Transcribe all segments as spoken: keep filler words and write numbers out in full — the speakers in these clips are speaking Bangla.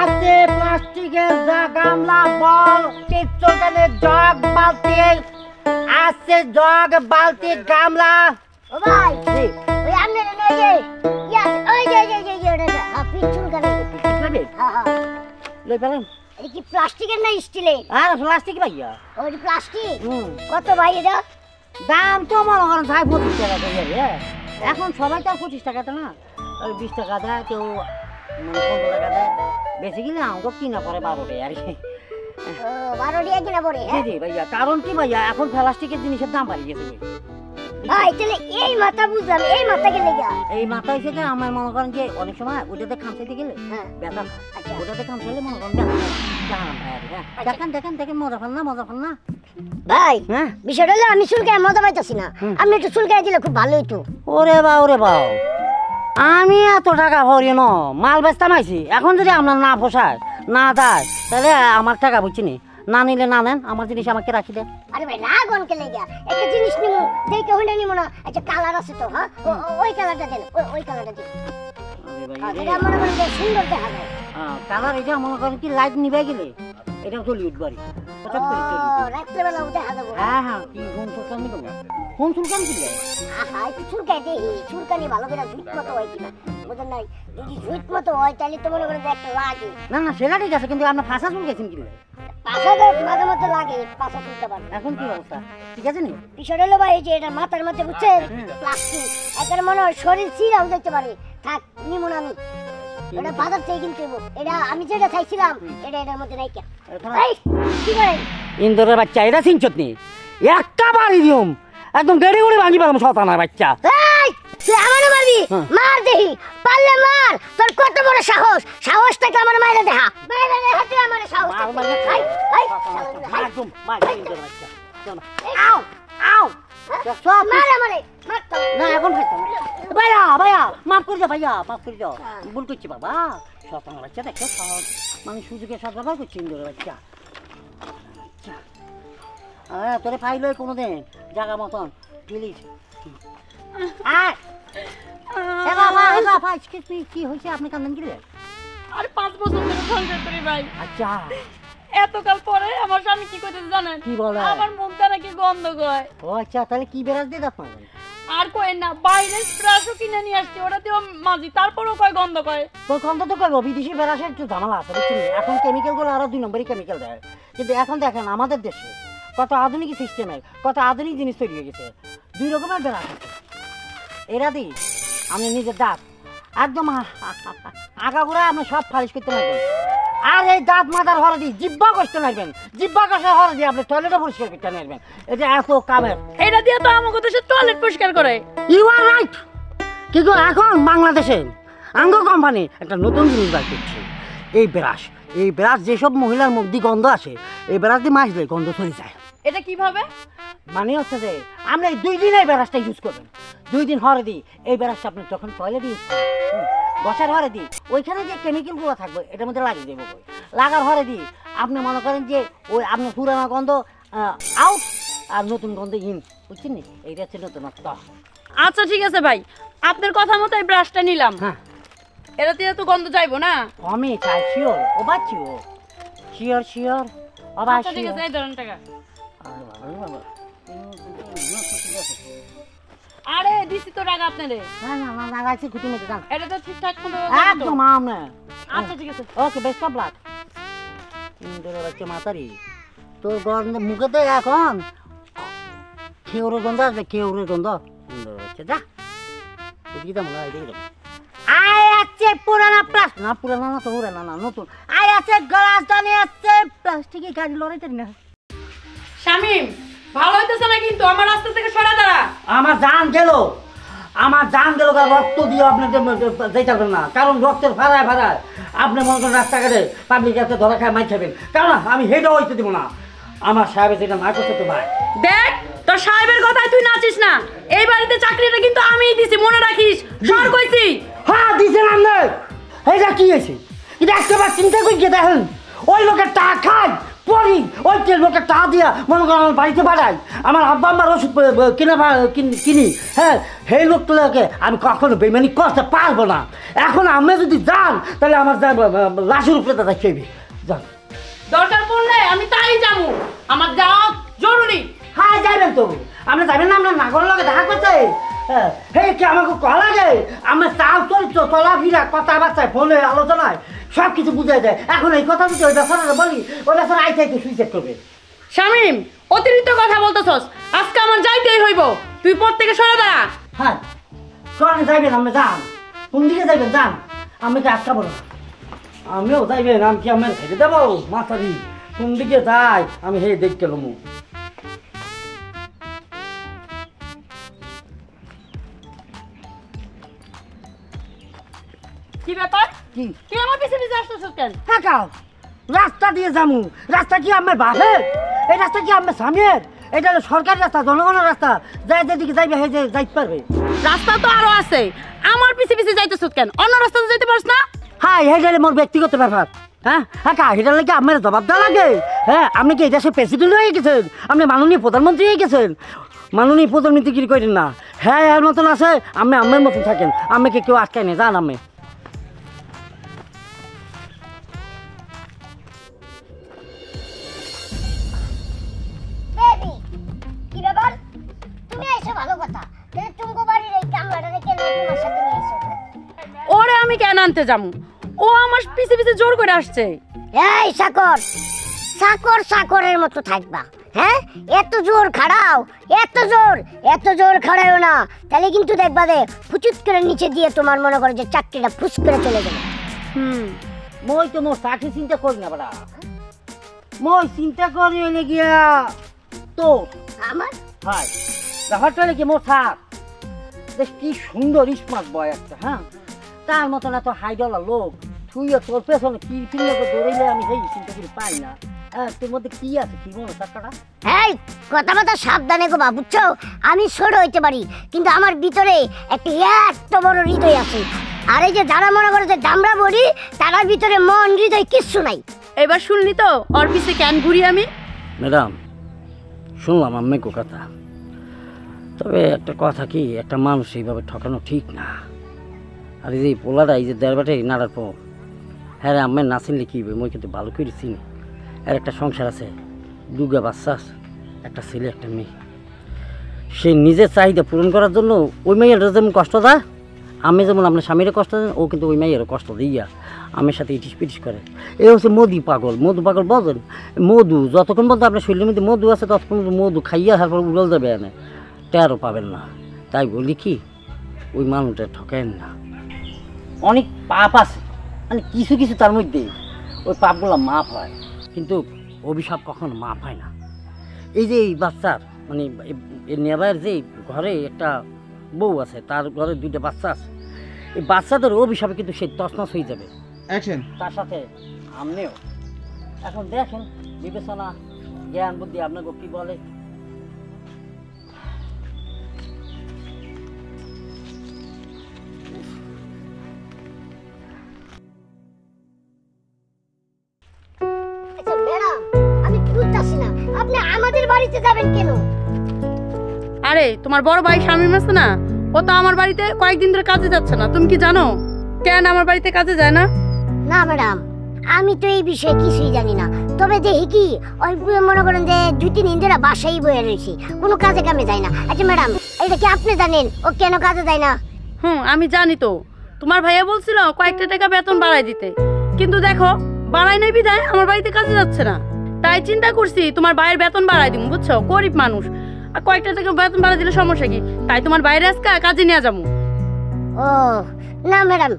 আছে প্লাস্টিকের যা গামলা বল চিত্রকালের জগ বালতি, আছে জগ বালতি গামলা। ও ভাই ওই আমনে নে নে ইয়া ওই যে যে যে ওটা আপনি চুল কাটে খাবে। হ্যাঁ হ্যাঁ লই পেলাম। এটা কি প্লাস্টিকের না স্টিলের? আর প্লাস্টিক ভাইয়া, ওই প্লাস্টিক কত ভাই? এটা দাম তো মনে করেন ভাই পঁচিশ টাকা দিয়ে, এখন সবাই তো পঁচিশ টাকা তো না, ওই বিশ টাকা দেয় কেউ, মানে পনেরো টাকা দেয়, বেশি কিনা আমাকে কিনা পরে বারো টাকা আর কি। বারো টাকা কিনা পরে? হ্যাঁ জি ভাইয়া, কারণ কি ভাইয়া এখন প্লাস্টিকের জিনিসের দাম বাড়িয়ে গেছে। ভাই তাহলে এই মাথা বুঝলাম, এই মাথা গেলে গা এই মাথা এসে গেলে আমার মনে করেন যে অনেক সময় ওটাতে খামচাইতে গেলে ব্যথা, ওটাতে খামচাইলে মনে করেন দেখেন দেখেন দেখেন মজা ফেল না মজা ফেল না ভাই। হ্যাঁ বিষয়টা হলো আমি চুলকায় মজা পাইতেছি না, আমি একটু চুলকায় দিলে খুব ভালো হইতো। ওরে বা ওরে বা, আমি এত টাকা ভরি ন মাল বেচতাম আইছি, এখন যদি আপনার না পোষায় না দেয় তাহলে আমার টাকা বুঝছি নি, না নিলে না নেন, আমার জিনিস আমাকে রাখি দেন। আরে ভাই না গনকে লাগা একটা জিনিস নিমু, দেই কে হইনা নিমু না, আচ্ছা কালার আছে তো? হ্যাঁ ওই কালারটা দেন, ওই কালারটা দেন। আরে ভাই এটা মনে করেন যে সুন্দর দেখা যায়। হ্যাঁ কালার এটা মনে করেন কি লাইট নিবে গেলে এটা তো লিউট বাড়ি পছন্দ করে চলি। ও রাত্রে বেলা উঠে দেখা যাবে। হ্যাঁ হ্যাঁ কি ঘুম চুলকান নি তোমরা? ঘুম চুলকান কি লাগে? আহা একটু চুলকাই দেই, চুলকানি ভালো করে জুত মতো হয় কিনা বুঝেন নাই, যদি জুত মতো হয় তাহলে তো মনে করেন যে একটা লাগে। না না সেটা ঠিক আছে, কিন্তু আপনি ফাঁসা চুলকাইছেন কি লাগে? এখন কি অবস্থা? ঠিক আছে নি বিষয়টা হলো ভাই যে এটা মাথার মধ্যে বুঝছেন প্লাস্টিক, এটার মনে হয় শরীর চিরাও যেতে পারে। থাক নিমু না আমি, এটা বাজার থেকে কিনতে হইব, এটা আমি যেটা চাইছিলাম এটা এটার মধ্যে নাই। কেন কি করে ইন্দোরের বাচ্চা এটা চিনছত নি? একটা বাড়ি দিম একদম গেড়ে গড়ে ভাঙি পেলাম শতানার বাচ্চা। মানে সুযোগে সব ব্যবহার করছি ইন্দোরের বাচ্চা। হ্যাঁ তোরে ফাইল হয় কোনোদিন জায়গা মতন প্লিজ। আর এবা বাবা ভাই এক্সকিউজ মি, কি হইছে আপনি কান্দন কি রে? আরে পাঁচ বছর ধরে ফোন করতেই ভাই। আচ্ছা এতকাল পরে আমার স্বামী কি কইতে জানেন? কি বলে? আমার মুখটা নাকি গন্ধ কয়। ও আচ্ছা তাহলে কি বেরাস দেন আপনি? আর কই না বাইরে ব্রাশও কিনে নিয়ে আসছে, ওটা দিও মাজি, তারপরও কয় গন্ধ কয়। তো গন্ধ তো কয়, বিদেশি বেরাসের একটু ঝামেলা আছে বুঝছেন, এখন কেমিক্যালগুলো আরো দুই নম্বরই কেমিক্যাল দেয়। কিন্তু এখন দেখেন আমাদের দেশে কত আধুনিক সিস্টেমে কত আধুনিক জিনিস তৈরি হয়ে গেছে, দুই রকমের বেরাস আছে। এরা দিই আমি নিজের দাঁত একদম আগা ঘুরা আপনি সব ফালিশ করতে পারবেন, আর এই দাঁত মাথার হরে দিয়ে জিব্বা কষতে নারবেন, জিব্বা কষার হরে দিয়ে আপনি টয়লেটও পরিষ্কার করতে নারবেন। এটা এত কামের, এটা দিয়ে তো আমাদের দেশে টয়লেট পরিষ্কার করে। ইউ আর রাইট, কিন্তু এখন বাংলাদেশে আঙ্গ কোম্পানি একটা নতুন জিনিস বার করছে, এই ব্রাশ। এই ব্রাশ যেসব মহিলার মুখ দিয়ে গন্ধ আসে, এই ব্রাশ দিয়ে মাছ দিয়ে গন্ধ চলে যায়। এটা কিভাবে? মানে হচ্ছে যে আমরা এই দুই দিন এই ব্রাশটা ইউজ করবেন, দুই দিন হরে দিই এই ব্রাশটা আপনি যখন টয়লেট ইউজ করবেন, বসার হরে দিই ওইখানে যে কেমিক্যালগুলো থাকবে এটার মধ্যে লাগিয়ে দেবো, লাগার হরে দিই আপনি মনে করেন যে ওই আপনার পুরানো গন্ধ আউট আর নতুন গন্ধ ইন, বুঝছেন নি? এইটা হচ্ছে নতুনত্ব। আচ্ছা ঠিক আছে ভাই, আপনার কথা মতো এই ব্রাশটা নিলাম। হ্যাঁ এটা দিয়ে তো গন্ধ যাইব না? আমি চাই শিওর, ও বা চিও শিওর শিওর আবার ঠিক আছে এই ধরনের টাকা। আরে দিছি তো টাকা আপনারে। না না না লাগাইছি খুঁটি মধ্যে দাম, এটা তো ঠিকঠাক মতো একদম আমনে। আচ্ছা ঠিক আছে ওকে, বেস্ট অফ লাক। ইন্দোরের বাচ্চা মাতারি তোর গন্ধ মুখে দে, এখন খেউরে গন্ধ আসবে, খেউরে গন্ধ। ইন্দোরের বাচ্চা যা বুঝি দাম না, এই আয় আছে পুরানা প্লাস না পুরানা না তো পুরানা না নতুন আয় আছে গ্লাস দানি আছে প্লাস্টিকের গাড়ি লড়াইতে না। শামিম ভালো হইতেছ না কিন্তু, আমার রাস্তা থেকে সরে দাঁড়া। আমার জান গেল, আমার জান গেল, রক্ত দিয়ে আপনি যেতে পারবেন না, কারণ রক্তের ভাড়ায় ভাড়ায় আপনি মনে করেন রাস্তাঘাটে পাবলিক যাতে ধরা খায় মাই খাবেন, কারণ আমি হেডও হইতে দিব না। আমার সাহেবের যেটা না করতে তো ভাই দেখ, তোর সাহেবের কথায় তুই নাচিস না। এই বাড়িতে চাকরিটা কিন্তু আমিই দিছি মনে রাখিস, সর কইছি। হ্যাঁ দিছেন আপনি, এইটা কি হয়েছে? এটা একটাবার চিন্তা করি গিয়ে দেখেন ওই লোকের টাকা খায় পরি ওই তেল লোকটা টাকা দিয়া মনে করেন আমার বাড়িতে বাড়াই, আমার আব্বা আমার ওষুধ কিনে কিনি, হ্যাঁ সেই লোকটাকে আমি কখনো বেমানি করতে পারবো না। এখন আমি যদি যান তাহলে আমার লাশের উপরে দাদা খেবি, যান দরকার পড়লে আমি তাই যাবো, আমার যাওয়া জরুরি। হ্যাঁ যাইবেন তো, আপনি যাবেন না? আপনার নাগর লোকে দেখা করছে, হ্যাঁ কি আমাকে কলা যায়, আমার চাল চরিত্র চলাফিরা কথাবার্তায় ফোনে আলোচনায় সব কিছু বুঝা যায়। এখন এই কথা যদি ওই ব্যাপারে বলি ওই ব্যাপারে আইসা একটু সুইচেক করবে। শামীম অতিরিক্ত কথা বলতেছস, আজকে আমার যাইতেই হইব, তুই পর থেকে সরে দাঁড়া। হ্যাঁ সরে যাইবেন, আপনি যান, কোন দিকে যাইবেন যান, আমি কি আটকা বলো? আমিও যাইবেন, আমি কি আমি ছেড়ে দেবো? মাথা দিই কোন দিকে যাই আমি সেই দেখতে লমু। কি ব্যাপার, কি তুই আমার পিছনে আসছিস কেন? তাকাও রাস্তা দিয়ে যামু, রাস্তা কি আমার বাপের, এই রাস্তা কি আমার স্বামীর, এটা হলো সরকারি রাস্তা, জনগণের রাস্তা, যাই যেদিকে যাইবে সেই যে যাইতে পারবে। রাস্তা তো আরো আছে, আমার পিছে পিছে যাইতেছ কেন? অন্য রাস্তা তো যাইতে পারছ না। হ্যাঁ এই গেলে মোর ব্যক্তিগত ব্যাপার, হ্যাঁ হ্যাঁ কা এটার লাগে আমার জবাব দেওয়া লাগে। হ্যাঁ আপনি কি এই দেশের প্রেসিডেন্ট হয়ে গেছেন, আপনি মাননীয় প্রধানমন্ত্রী হয়ে গেছেন, মাননীয় প্রধানমন্ত্রী কি করেন না, হ্যাঁ এর মতন আছে, আমি আমার মতন থাকেন, আমাকে কেউ আটকায় না, যান আমি। ওরে আমি কেন আনতে যাবো, ও আমার পিছে পিছে জোর করে আসছে। এই সাকর সাকর সাকরের মতো থাকবা, হ্যাঁ এত জোর খাড়াও, এত জোর এত জোর খাড়াও না, তাহলে কিন্তু দেখবা যে ফুচুত করে নিচে দিয়ে তোমার মনে করে যে চাকরিটা ফুস করে চলে যাবে। হুম মই তো মোর চাকরি চিন্তা করি না বাড়া, মই চিন্তা করি হইলে গিয়া তো আমার ভাই ব্যাপারটা হলে কি মোর থাক কি সুন্দর স্মার্ট বয় একটা, হ্যাঁ তার মতন এত হাইডলা লোক তুইও তোর পেছনে কি ফিরলে দৌড়াইলে আমি সেই চিন্তা করে পাই না। হ্যাঁ তোর মধ্যে কি আছে কি মনে টাকাটা? হ্যাঁ কথা বার্তা সাবধানে গো বাবু, বুঝছো আমি ছোট হইতে পারি কিন্তু আমার ভিতরে একটা এত বড় হৃদয় আছে, আর এই যে যারা মনে করে যে দামড়া বলি তারার ভিতরে মন হৃদয় কিচ্ছু নাই। এবার শুনলি তো ওর পিছে কেন ঘুরি আমি? ম্যাডাম শুনলাম আমি গো কথা, তবে একটা কথা কি, একটা মানুষ এইভাবে ঠকানো ঠিক না। আর এই যে পোলাটা এই যে দেড়বাটে নাড়ার পর, হ্যাঁ রে আমার না চিনলে কী হবে, মই কিন্তু ভালো করে চিনি, আর একটা সংসার আছে, দুগা বাচ্চা, একটা ছেলে একটা মেয়ে, সে নিজের চাহিদা পূরণ করার জন্য ওই মেয়েরা যেমন কষ্ট দেয়, আমি যেমন আপনার স্বামীরও কষ্ট দেন, ও কিন্তু ওই মেয়েরও কষ্ট দিয়া আমার সাথে ইটিস পিটিস করে। এ হচ্ছে মধু পাগল, মধু পাগল বলেন, মধু যতক্ষণ পর্যন্ত আপনার শরীরের মধ্যে মধু আছে ততক্ষণ মধু খাইয়া তারপর উড়ল যাবে, এনে টেরও পাবেন না। তাই বলি কি ওই মানুষটা ঠকেন না, অনেক পাপ আছে, মানে কিছু কিছু তার মধ্যে ওই পাপগুলো মাপ হয়, কিন্তু অভিশাপ কখনো মাপ হয় না। এই যে এই বাচ্চার মানে নেবার যে ঘরে একটা বউ আছে, তার ঘরে দুইটা বাচ্চা আছে, এই বাচ্চাদের অভিশাপে কিন্তু সে তছনছ হয়ে যাবে, তার সাথে আমনেও। এখন দেখেন বিবেচনা জ্ঞান বুদ্ধি আপনাকে কী বলে। আরে তোমার বড় ভাই শামীম আছে না, ও তো আমার বাড়িতে কয়েকদিন ধরে কাজে যাচ্ছে না, তুমি কি জানো কেন আমার বাড়িতে কাজে যায় না? না ম্যাডাম আমি তো এই বিষয়ে কিছুই জানি না, তবে দেখি কি ওই মনে করেন যে দুই তিন দিন ধরে বাসায় বসে রয়েছে, কোনো কাজে কামে যায় না। আচ্ছা ম্যাডাম এটা কি আপনি জানেন ও কেন কাজে যায় না? হুম আমি জানি তো, তোমার ভাইয়া বলছিল কয়েকটা টাকা বেতন বাড়ায় দিতে, কিন্তু দেখো বাড়ায় নাই বিধায় আমার বাড়িতে কাজে যাচ্ছে না, তাই চিন্তা করছি তোমার ভাইয়ের বেতন বাড়ায় দিব, বুঝছো গরিব মানুষ আর কয়েকটা থেকে বেতন বাড়া দিলে সমস্যা কি, তাই তোমার বাইরে আজকে কাজে নিয়ে যাবো। ও না ম্যাডাম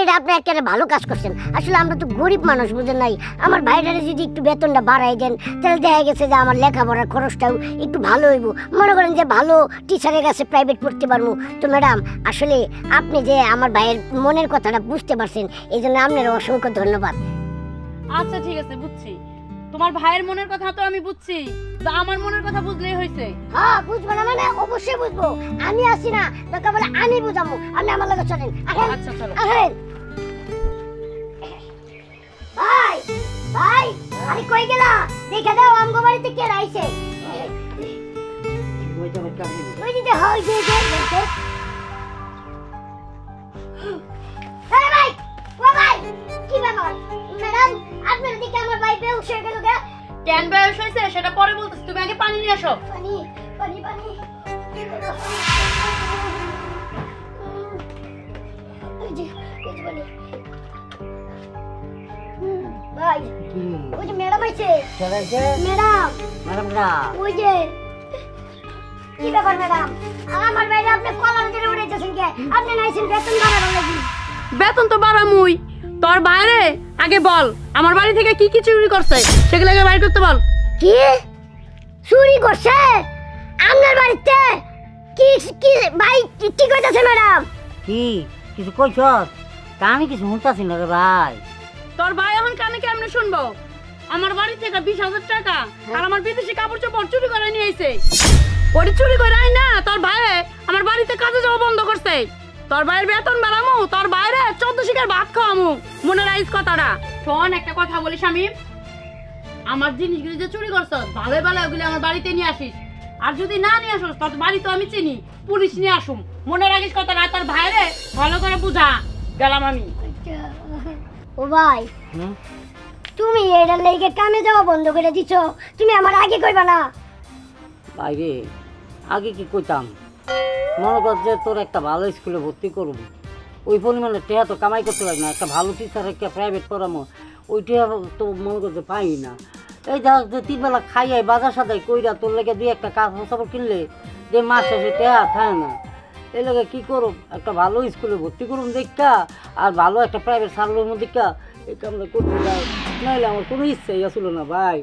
এটা আপনি একটা ভালো কাজ করছেন, আসলে আমরা তো গরিব মানুষ বুঝেন নাই, আমার বাইরে যদি একটু বেতনটা বাড়াই দেন তাহলে দেখা গেছে যে আমার লেখাপড়ার খরচটাও একটু ভালো হইব, মনে করেন যে ভালো টিচারের কাছে প্রাইভেট পড়তে পারবো। তো ম্যাডাম আসলে আপনি যে আমার ভাইয়ের মনের কথাটা বুঝতে পারছেন, এই জন্য আপনার অসংখ্য ধন্যবাদ। আচ্ছা ঠিক আছে বুঝছি, তোমার ভাইয়ের মনের কথা তো আমি বুঝছি, তো আমার মনের কথা বুঝলেই হয়েছে। হ্যাঁ বুঝবো না মানে অবশ্যই বুঝবো, আমি আসি না তোকে বলে আমি বুঝাবো, আপনি আমার লগে চলেন। আচ্ছা চলো। ভাই ভাই আরে কই গেলা? দেখা দাও আমগো বাড়িতে কে আইছে। ওই তো কাহিনী ওই যে হাই যে যে আরে ভাই ও ভাই কি ব্যাপার? ম্যাডাম আপনার দিকে আমার ভাই বেউশ হয়ে গেল গে। কেন বেউশ হইছে সেটা পরে বলতেছি, তুমি আগে পানি নিয়ে আসো। পানি পানি পানি ওই যে ওই যে পানি ভাই ওই যে ম্যাডাম আইছে। চলে আইছে ম্যাডাম ম্যাডাম না ওই যে কি ব্যাপার ম্যাডাম? আমার ভাইরা আপনি কলার ধরে উড়াইতেছেন কে? আপনি নাইছেন বেতন বাড়ানোর লাগি। বেতন তো বাড়ামুই, তোর বাইরে আগে বল আমার বাড়ি থেকে কি কি চুরি করছে সেগুলো আগে বাইর করতে বল। কি চুরি করছে আপনার বাড়িতে? কি কি ভাই কি কইতাছে ম্যাডাম? কি কিছু কইছস? তা আমি কিছু শুনতাছি না রে ভাই। তোর ভাই এখন কানে কেমনে শুনবো? আমার বাড়ি থেকে বিশ হাজার টাকা আর আমার বিদেশি কাপড় চোপড় চুরি করে নিয়ে আইছে। ওরে চুরি করে আই না তোর ভাই আমার বাড়িতে কাজে যাওয়া বন্ধ করছে। তোর ভাইয়ের বেতন বাড়ামু, তোর বাইরে চোদ্দ শিকার ভাত খাওয়ামু। মনে রাখিস কথাটা। শোন একটা কথা বলিস, আমি আমার জিনিসগুলি যে চুরি করছ ভালো ভালো ওগুলি আমার বাড়িতে নিয়ে আসিস। আর যদি না নিয়ে আসিস তোর বাড়ি তো আমি চিনি, পুলিশ নিয়ে আসুম। মনে রাখিস কথাটা, তোর ভাইরে ভালো করে বুঝা। গেলাম আমি। ও ভাই তুমি এটা লেগে কামে যাওয়া বন্ধ করে দিছ, তুমি আমার আগে কইবা না? বাইরে আগে কি কইতাম? মনে কর যে তোর একটা ভালো স্কুলে ভর্তি করবো, ওই পরিমাণে টেহা তো কামাই করতে পারি না। একটা ভালো টিচার একটা প্রাইভেট পড়ামো, ওই টেহা তো মনে করছে পাই না। এই যা যে তিনবেলা খাইয়াই বাজার সাদাই কইরা তোর লেগে দুই একটা কাপড় চাপড় কিনলে যে মাস শেষে টেহা খায় না। এই লেগে কী করুম? একটা ভালো স্কুলে ভর্তি করুম দেখা, আর ভালো একটা প্রাইভেট সারলুম দেখা। এই কামটা করতে যাই, নাহলে আমার কোনো ইচ্ছাই আসলো না ভাই।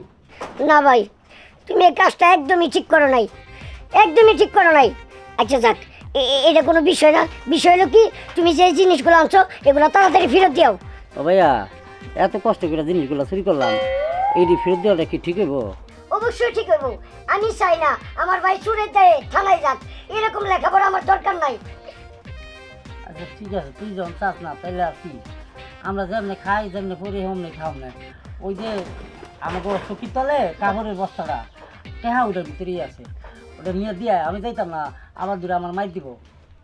না ভাই তুমি এই কাজটা একদমই ঠিক করো নাই, একদমই ঠিক করো নাই। আচ্ছা যাক, এটা কোনো বিষয় না। বিষয় হলো কি, তুমি যে জিনিসগুলো আনছো এগুলো তাড়াতাড়ি ফেরত দাও। ও ভাইয়া এত কষ্ট করে জিনিসগুলো চুরি করলাম, এটি ফেরত দেওয়াটা কি ঠিক হইব? অবশ্যই ঠিক হইব। আমি চাই না আমার ভাই চুরের দায়ে থানায় যাক, এরকম লেখাপড়া আমার দরকার নাই। আচ্ছা ঠিক আছে, তুই যখন চাস না তাহলে আর কি, আমরা যেমনি খাই যেমনি পড়ি হেমনি খাও না। ওই যে আমাকে চকির তলে কাপড়ের বস্তাটা টেহা ওটার ভিতরেই আছে, ওটা নিয়ে দিয়ে আমি যাইতাম না, আমার দূরে আমার মাইর দিব।